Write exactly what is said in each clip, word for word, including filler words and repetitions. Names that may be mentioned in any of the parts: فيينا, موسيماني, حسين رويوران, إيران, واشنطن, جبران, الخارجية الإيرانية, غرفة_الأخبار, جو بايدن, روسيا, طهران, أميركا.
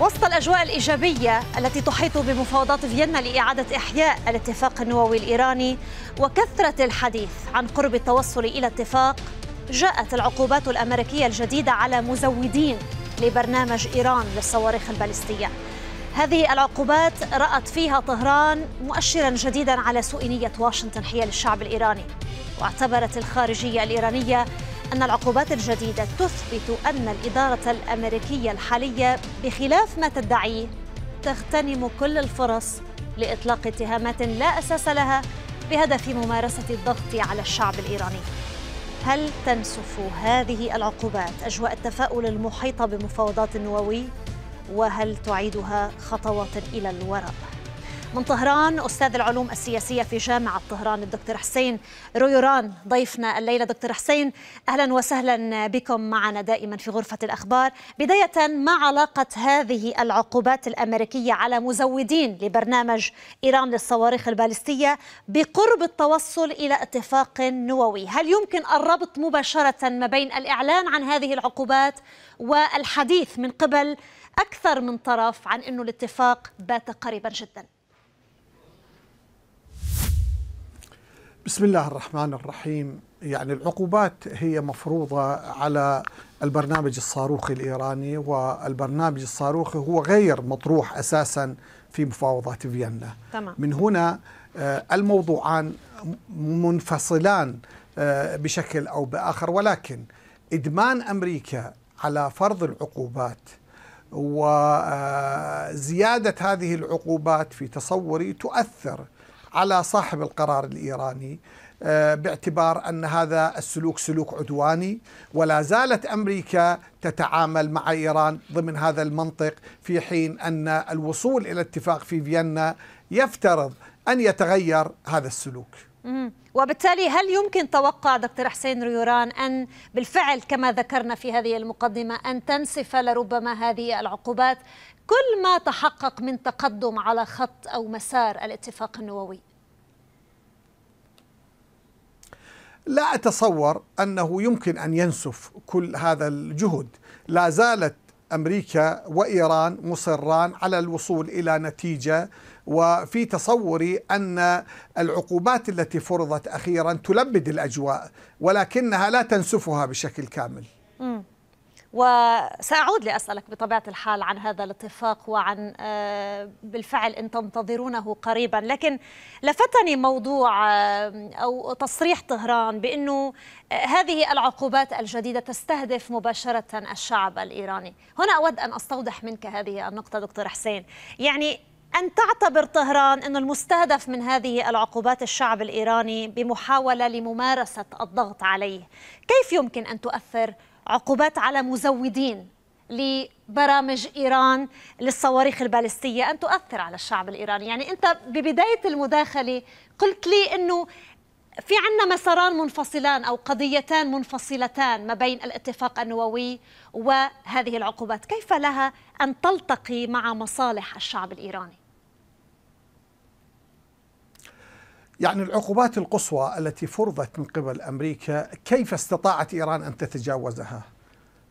وسط الأجواء الإيجابية التي تحيط بمفاوضات فيينا لإعادة إحياء الاتفاق النووي الإيراني وكثرة الحديث عن قرب التوصل إلى اتفاق، جاءت العقوبات الأمريكية الجديدة على مزودين لبرنامج إيران للصواريخ البالستية. هذه العقوبات رأت فيها طهران مؤشراً جديداً على سوء نية واشنطن حيال الشعب الإيراني، واعتبرت الخارجية الإيرانية أن العقوبات الجديدة تثبت أن الإدارة الأمريكية الحالية بخلاف ما تدعيه تغتنم كل الفرص لإطلاق اتهامات لا أساس لها بهدف ممارسة الضغط على الشعب الإيراني. هل تنسف هذه العقوبات أجواء التفاؤل المحيطة بمفاوضات النووي؟ وهل تعيدها خطوات إلى الوراء؟ من طهران أستاذ العلوم السياسية في جامعة طهران الدكتور حسين رويوران ضيفنا الليلة. دكتور حسين أهلا وسهلا بكم معنا دائما في غرفة الأخبار. بداية، ما علاقة هذه العقوبات الأمريكية على مزودين لبرنامج إيران للصواريخ البالستية بقرب التوصل إلى اتفاق نووي؟ هل يمكن الربط مباشرة ما بين الإعلان عن هذه العقوبات والحديث من قبل أكثر من طرف عن أنه الاتفاق بات قريبا جدا؟ بسم الله الرحمن الرحيم. يعني العقوبات هي مفروضة على البرنامج الصاروخي الإيراني، والبرنامج الصاروخي هو غير مطروح أساسا في مفاوضات فيينا. تمام. من هنا الموضوعان منفصلان بشكل أو بآخر، ولكن إدمان أمريكا على فرض العقوبات وزيادة هذه العقوبات في تصوري تؤثر على صاحب القرار الإيراني، باعتبار أن هذا السلوك سلوك عدواني، ولا زالت أمريكا تتعامل مع إيران ضمن هذا المنطق، في حين أن الوصول إلى اتفاق في فيينا يفترض أن يتغير هذا السلوك. وبالتالي هل يمكن توقع دكتور حسين رويوران أن بالفعل كما ذكرنا في هذه المقدمة أن تنسف لربما هذه العقوبات كل ما تحقق من تقدم على خط أو مسار الاتفاق النووي؟ لا أتصور أنه يمكن أن ينسف كل هذا الجهد. لا زالت أمريكا وإيران مصران على الوصول إلى نتيجة، وفي تصوري أن العقوبات التي فرضت أخيرا تلبد الأجواء ولكنها لا تنسفها بشكل كامل. مم. وسأعود لأسألك بطبيعة الحال عن هذا الاتفاق وعن بالفعل أن تنتظرونه قريبا، لكن لفتني موضوع أو تصريح طهران بأنه هذه العقوبات الجديدة تستهدف مباشرة الشعب الإيراني. هنا أود أن أستوضح منك هذه النقطة دكتور حسين، يعني أن تعتبر طهران أن المستهدف من هذه العقوبات الشعب الإيراني بمحاولة لممارسة الضغط عليه. كيف يمكن أن تؤثر عقوبات على مزودين لبرامج إيران للصواريخ البالستية أن تؤثر على الشعب الإيراني؟ يعني أنت ببداية المداخلة قلت لي أنه في عنا مساران منفصلان أو قضيتان منفصلتان ما بين الاتفاق النووي وهذه العقوبات، كيف لها أن تلتقي مع مصالح الشعب الإيراني؟ يعني العقوبات القصوى التي فرضت من قبل أمريكا كيف استطاعت إيران أن تتجاوزها؟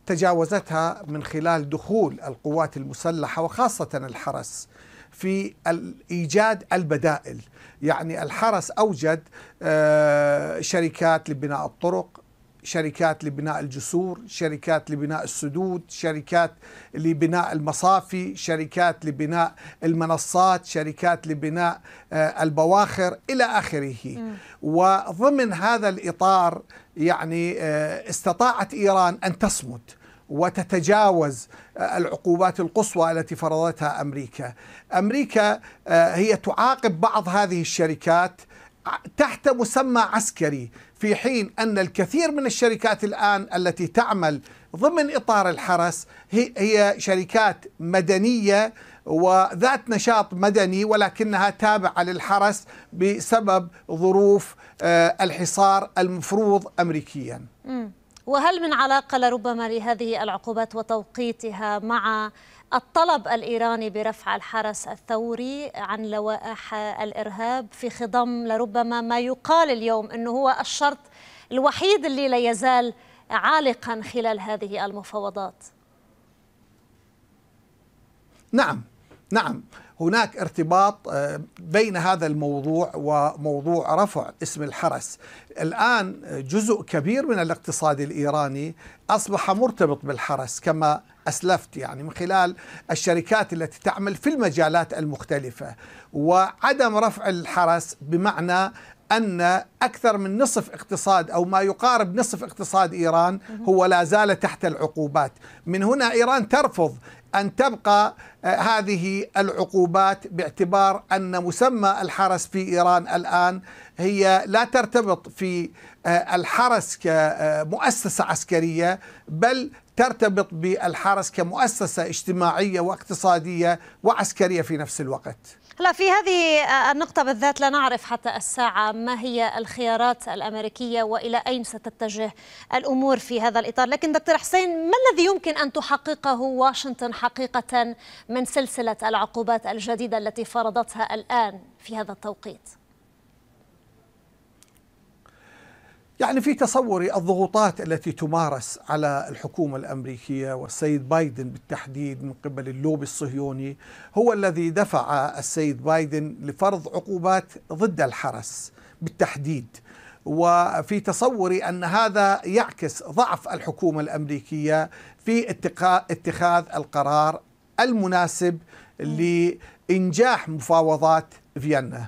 تجاوزتها من خلال دخول القوات المسلحة وخاصة الحرس في إيجاد البدائل. يعني الحرس أوجد شركات لبناء الطرق، شركات لبناء الجسور، شركات لبناء السدود، شركات لبناء المصافي، شركات لبناء المنصات، شركات لبناء البواخر إلى آخره. م. وضمن هذا الإطار يعني استطاعت إيران أن تصمت وتتجاوز العقوبات القصوى التي فرضتها أمريكا. أمريكا هي تعاقب بعض هذه الشركات تحت مسمى عسكري، في حين أن الكثير من الشركات الآن التي تعمل ضمن إطار الحرس هي شركات مدنية وذات نشاط مدني، ولكنها تابعة للحرس بسبب ظروف الحصار المفروض أمريكيا. وهل من علاقة لربما لهذه العقوبات وتوقيتها مع الطلب الإيراني برفع الحرس الثوري عن لوائح الإرهاب في خضم لربما ما يقال اليوم أنه هو الشرط الوحيد اللي لا يزال عالقا خلال هذه المفاوضات؟ نعم نعم هناك ارتباط بين هذا الموضوع وموضوع رفع اسم الحرس. الآن جزء كبير من الاقتصاد الإيراني أصبح مرتبط بالحرس كما أسلفت، يعني من خلال الشركات التي تعمل في المجالات المختلفة. وعدم رفع الحرس بمعنى أن أكثر من نصف اقتصاد أو ما يقارب نصف اقتصاد إيران هو لا زال تحت العقوبات. من هنا إيران ترفض أن تبقى هذه العقوبات باعتبار أن مسمى الحرس في إيران الآن هي لا ترتبط في الحرس كمؤسسة عسكرية، بل ترتبط بالحرس كمؤسسة اجتماعية واقتصادية وعسكرية في نفس الوقت. لا، في هذه النقطة بالذات لا نعرف حتى الساعة ما هي الخيارات الأمريكية وإلى أين ستتجه الأمور في هذا الإطار. لكن دكتور حسين، ما الذي يمكن أن تحققه واشنطن حقيقة من سلسلة العقوبات الجديدة التي فرضتها الآن في هذا التوقيت؟ يعني في تصوري الضغوطات التي تمارس على الحكومة الأمريكية والسيد بايدن بالتحديد من قبل اللوبي الصهيوني هو الذي دفع السيد بايدن لفرض عقوبات ضد الحرس بالتحديد. وفي تصوري أن هذا يعكس ضعف الحكومة الأمريكية في اتخاذ القرار المناسب لإنجاح مفاوضات فيينا.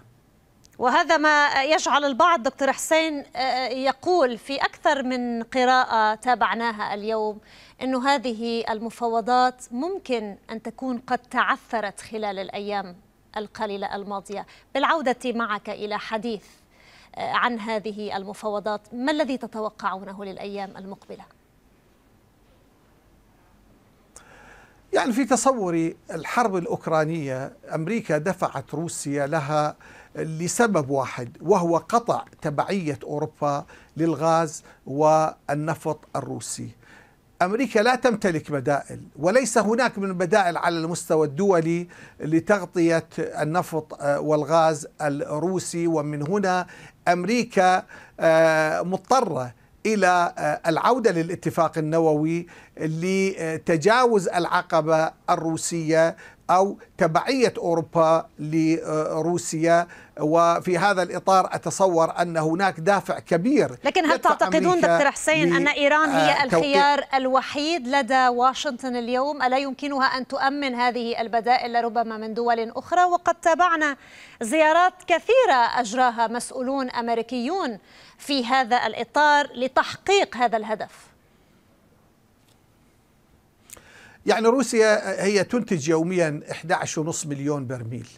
وهذا ما يجعل البعض دكتور حسين يقول في أكثر من قراءة تابعناها اليوم أنه هذه المفاوضات ممكن أن تكون قد تعثرت خلال الأيام القليلة الماضية. بالعودة معك إلى حديث عن هذه المفاوضات، ما الذي تتوقعونه للأيام المقبلة؟ يعني في تصوري الحرب الأوكرانية أمريكا دفعت روسيا لها لسبب واحد، وهو قطع تبعية أوروبا للغاز والنفط الروسي. أمريكا لا تمتلك بدائل، وليس هناك من بدائل على المستوى الدولي لتغطية النفط والغاز الروسي. ومن هنا أمريكا مضطرة إلى العودة للاتفاق النووي لتجاوز العقبة الروسية أو تبعية أوروبا لروسيا. وفي هذا الإطار أتصور أن هناك دافع كبير. لكن هل تعتقدون دكتور حسين أن إيران هي الخيار الوحيد لدى واشنطن اليوم؟ ألا يمكنها أن تؤمن هذه البدائل ربما من دول أخرى؟ وقد تابعنا زيارات كثيرة أجراها مسؤولون أمريكيون في هذا الإطار لتحقيق هذا الهدف. يعني روسيا هي تنتج يوميا أحد عشر فاصلة خمسة مليون برميل،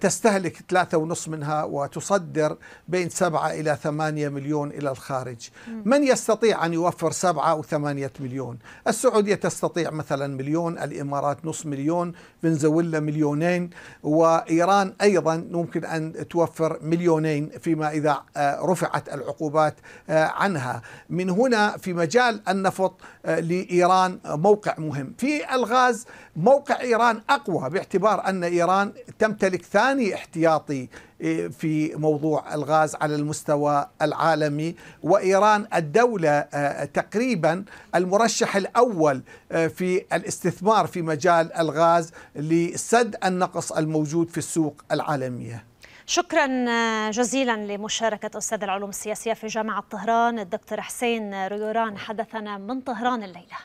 تستهلك ثلاثة فاصلة خمسة منها وتصدر بين سبعة إلى ثمانية مليون إلى الخارج. من يستطيع أن يوفر سبعة أو ثمانية مليون؟ السعودية تستطيع مثلا مليون، الإمارات نصف مليون، فنزويلا مليونين، وإيران أيضا ممكن أن توفر مليونين فيما إذا رفعت العقوبات عنها. من هنا في مجال النفط لإيران موقع مهم، في الغاز موقع إيران أقوى باعتبار أن إيران تمتلك ثاني احتياطي في موضوع الغاز على المستوى العالمي، وإيران الدولة تقريبا المرشح الأول في الاستثمار في مجال الغاز لسد النقص الموجود في السوق العالمية. شكرا جزيلا لمشاركة أستاذ العلوم السياسية في جامعة طهران الدكتور حسين رويوران، حدثنا من طهران الليلة.